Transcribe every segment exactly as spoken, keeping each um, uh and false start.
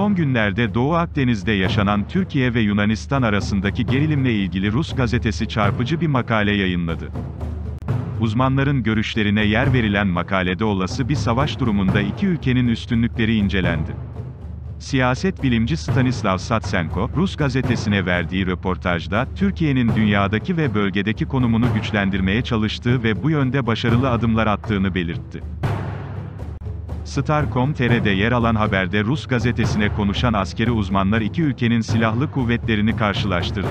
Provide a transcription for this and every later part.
Son günlerde Doğu Akdeniz'de yaşanan Türkiye ve Yunanistan arasındaki gerilimle ilgili Rus gazetesi çarpıcı bir makale yayınladı. Uzmanların görüşlerine yer verilen makalede olası bir savaş durumunda iki ülkenin üstünlükleri incelendi. Siyaset bilimci Stanislav Satsenko, Rus gazetesine verdiği röportajda, Türkiye'nin dünyadaki ve bölgedeki konumunu güçlendirmeye çalıştığı ve bu yönde başarılı adımlar attığını belirtti. Star nokta com nokta tr'de yer alan haberde Rus gazetesine konuşan askeri uzmanlar iki ülkenin silahlı kuvvetlerini karşılaştırdı.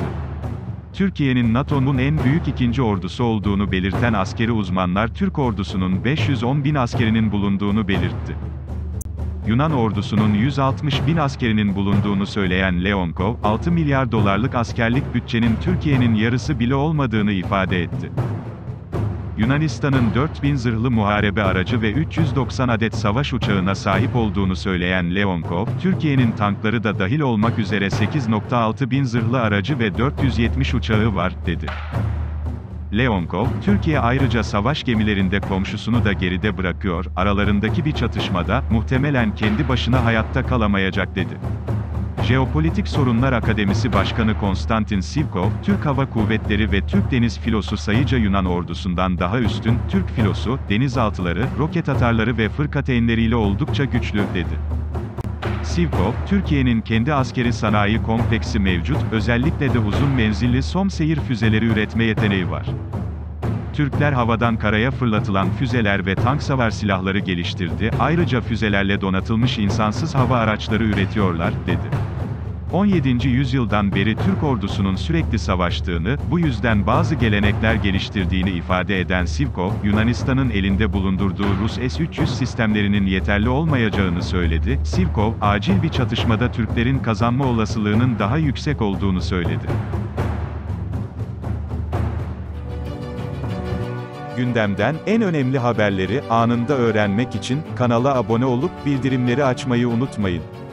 Türkiye'nin NATO'nun en büyük ikinci ordusu olduğunu belirten askeri uzmanlar Türk ordusunun beş yüz on bin askerinin bulunduğunu belirtti. Yunan ordusunun yüz altmış bin askerinin bulunduğunu söyleyen Leonkov, altı milyar dolarlık askerlik bütçenin Türkiye'nin yarısı bile olmadığını ifade etti. Yunanistan'ın dört bin zırhlı muharebe aracı ve üç yüz doksan adet savaş uçağına sahip olduğunu söyleyen Leonkov, Türkiye'nin tankları da dahil olmak üzere sekiz nokta altı bin zırhlı aracı ve dört yüz yetmiş uçağı var, dedi. Leonkov, Türkiye ayrıca savaş gemilerinde komşusunu da geride bırakıyor, aralarındaki bir çatışmada, muhtemelen kendi başına hayatta kalamayacak, dedi. Geopolitik Sorunlar Akademisi Başkanı Konstantin Sivkov, Türk Hava Kuvvetleri ve Türk Deniz Filosu sayıca Yunan ordusundan daha üstün, Türk filosu, denizaltıları, roket atarları ve fırkateynleriyle oldukça güçlü, dedi. Sivkov, Türkiye'nin kendi askeri sanayi kompleksi mevcut, özellikle de uzun menzilli SOM-SEİR füzeleri üretme yeteneği var. Türkler havadan karaya fırlatılan füzeler ve tanksavar silahları geliştirdi, ayrıca füzelerle donatılmış insansız hava araçları üretiyorlar, dedi. on yedinci yüzyıldan beri Türk ordusunun sürekli savaştığını, bu yüzden bazı gelenekler geliştirdiğini ifade eden Sivkov, Yunanistan'ın elinde bulundurduğu Rus S üç yüz sistemlerinin yeterli olmayacağını söyledi. Sivkov, acil bir çatışmada Türklerin kazanma olasılığının daha yüksek olduğunu söyledi. Gündemden en önemli haberleri anında öğrenmek için kanala abone olup bildirimleri açmayı unutmayın.